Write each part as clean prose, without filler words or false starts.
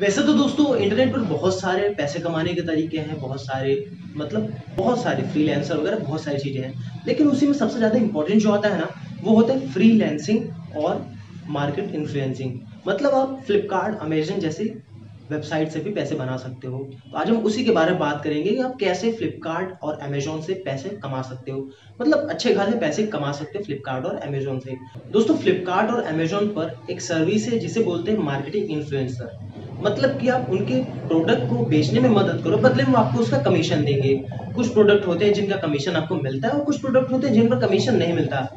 वैसे तो दोस्तों इंटरनेट पर बहुत सारे पैसे कमाने के तरीके हैं, बहुत सारे फ्रीलांसर वगैरह बहुत सारी चीज़ें हैं, लेकिन उसी में सबसे ज़्यादा इंपॉर्टेंट जो आता है ना वो होता है फ्रीलांसिंग और मार्केट इन्फ्लुएंसिंग। मतलब आप फ्लिपकार्ट, अमेजन जैसी वेबसाइट से भी पैसे बना सकते हो। तो आज हम उसी के बारे में बात करेंगे कि आप कैसे फ्लिपकार्ट और अमेजोन से पैसे कमा सकते हो, मतलब अच्छे खासे पैसे कमा सकते हो फ्लिपकार्ट और अमेजोन से। दोस्तों फ्लिपकार्ट और अमेजोन पर एक सर्विस है जिसे बोलते हैं मार्केटिंग इन्फ्लुएंसर, मतलब कि आप उनके प्रोडक्ट को बेचने में मदद करो, बदले में आपको उसका कमीशन देंगे। कुछ प्रोडक्ट होते हैं जिनका कमीशन आपको मिलता है और कुछ प्रोडक्ट होते हैं जिन पर कमीशन नहीं मिलता।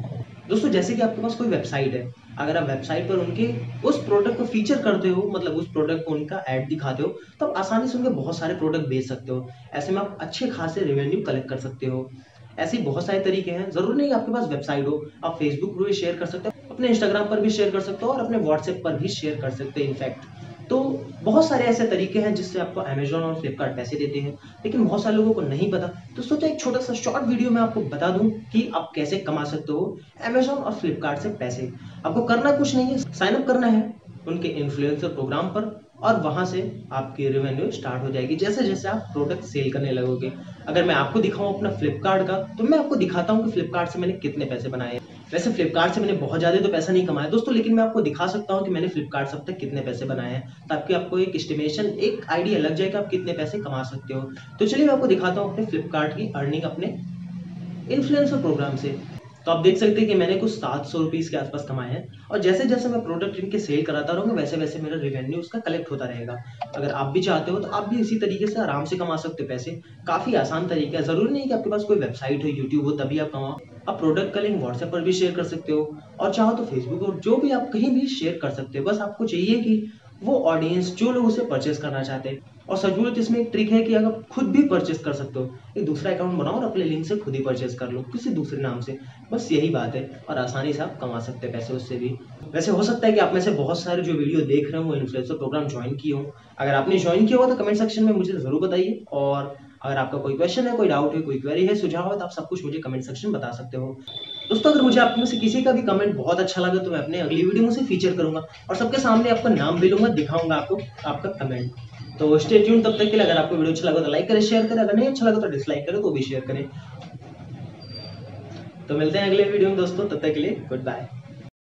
दोस्तों जैसे कि आपके पास कोई वेबसाइट है, अगर आप वेबसाइट पर उनके उस प्रोडक्ट को फीचर करते हो, मतलब उस प्रोडक्ट को उनका ऐड दिखाते हो, तो आप आसानी से उनके बहुत सारे प्रोडक्ट बेच सकते हो। ऐसे में आप अच्छे खासे रेवेन्यू कलेक्ट कर सकते हो। ऐसे बहुत सारे तरीके हैं, जरूरी नहीं आपके पास वेबसाइट हो, आप फेसबुक पर भी शेयर कर सकते हो, अपने इंस्टाग्राम पर भी शेयर कर सकते हो और अपने व्हाट्सएप पर भी शेयर कर सकते हो। इनफैक्ट तो बहुत सारे ऐसे तरीके हैं जिससे आपको अमेजोन और फ्लिपकार्ट पैसे देते हैं, लेकिन बहुत सारे लोगों को नहीं पता, तो सोचा एक छोटा सा शॉर्ट वीडियो में आपको बता दूं कि आप कैसे कमा सकते हो अमेजोन और फ्लिपकार्ट से पैसे। आपको करना कुछ नहीं है, साइन अप करना है उनके इन्फ्लुएंसर प्रोग्राम पर और वहाँ से आपकी रेवेन्यू स्टार्ट हो जाएगी जैसे जैसे आप प्रोडक्ट सेल करने लगोगे। अगर मैं आपको दिखाऊँ अपना फ्लिपकार्ट का, तो मैं आपको दिखाता हूँ कि फ्लिपकार्ट से मैंने कितने पैसे बनाए। वैसे फ्लिपकार्ट से मैंने बहुत ज़्यादा तो पैसा नहीं कमाया दोस्तों, लेकिन मैं आपको दिखा सकता हूँ कि मैंने फ्लिपकार्ट से अब तक कितने पैसे बनाए हैं, ताकि आपको एक एस्टिमेशन, एक आइडिया लग जाए कि आप कितने पैसे कमा सकते हो। तो चलिए मैं आपको दिखाता हूँ अपने फ्लिपकार्ट की अर्निंग अपने इन्फ्लुएंसर प्रोग्राम से। तो आप देख सकते हैं कि मैंने कुछ 700 रुपीज़ के आसपास कमाए हैं और जैसे जैसे मैं प्रोडक्ट इनके सेल कराता रहूँगा वैसे वैसे मेरा रेवेन्यू उसका कलेक्ट होता रहेगा। अगर आप भी चाहते हो तो आप भी इसी तरीके से आराम से कमा सकते हो पैसे, काफ़ी आसान तरीका है। ज़रूरी नहीं कि आपके पास कोई वेबसाइट हो, यूट्यूब हो तभी आप कमाओ। आप प्रोडक्ट का लिंक व्हाट्सएप पर भी शेयर कर सकते हो और चाहो तो फेसबुक और जो भी, आप कहीं भी शेयर कर सकते हो। बस आपको चाहिए कि वो ऑडियंस जो लोग उसे परचेस करना चाहते हैं। और सचमुच इसमें एक ट्रिक है कि अगर खुद भी परचेस कर सकते हो, एक दूसरा अकाउंट बनाओ और अपने लिंक से खुद ही परचेस कर लो किसी दूसरे नाम से, बस यही बात है और आसानी से आप कमा सकते हैं पैसे उससे भी। वैसे हो सकता है कि आप में से बहुत सारे जो वीडियो देख रहे हो वो इन्फ्लुएंसर प्रोग्राम ज्वाइन किए हों। अगर आपने ज्वाइन किया होगा तो कमेंट सेक्शन में मुझे ज़रूर बताइए, और अगर आपका कोई क्वेश्चन है, कोई डाउट है, कोई क्वेरी है, सुझाव है, तो आप सब कुछ मुझे कमेंट सेक्शन बता सकते हो। दोस्तों अगर मुझे आप में से किसी का भी कमेंट बहुत अच्छा लगे तो मैं अपने अगली वीडियो में उसे फीचर करूंगा और सबके सामने आपका नाम भी लूंगा, दिखाऊंगा आपको आपका कमेंट। तो स्टे ट्यून तब तक के लिए। अगर आपको वीडियो अच्छा लगा तो लाइक करें, शेयर करें, अगर नहीं अच्छा लगा तो डिसलाइक करें, तो भी शेयर करें। तो मिलते हैं अगले वीडियो में दोस्तों, तब तक के लिए गुड बाय।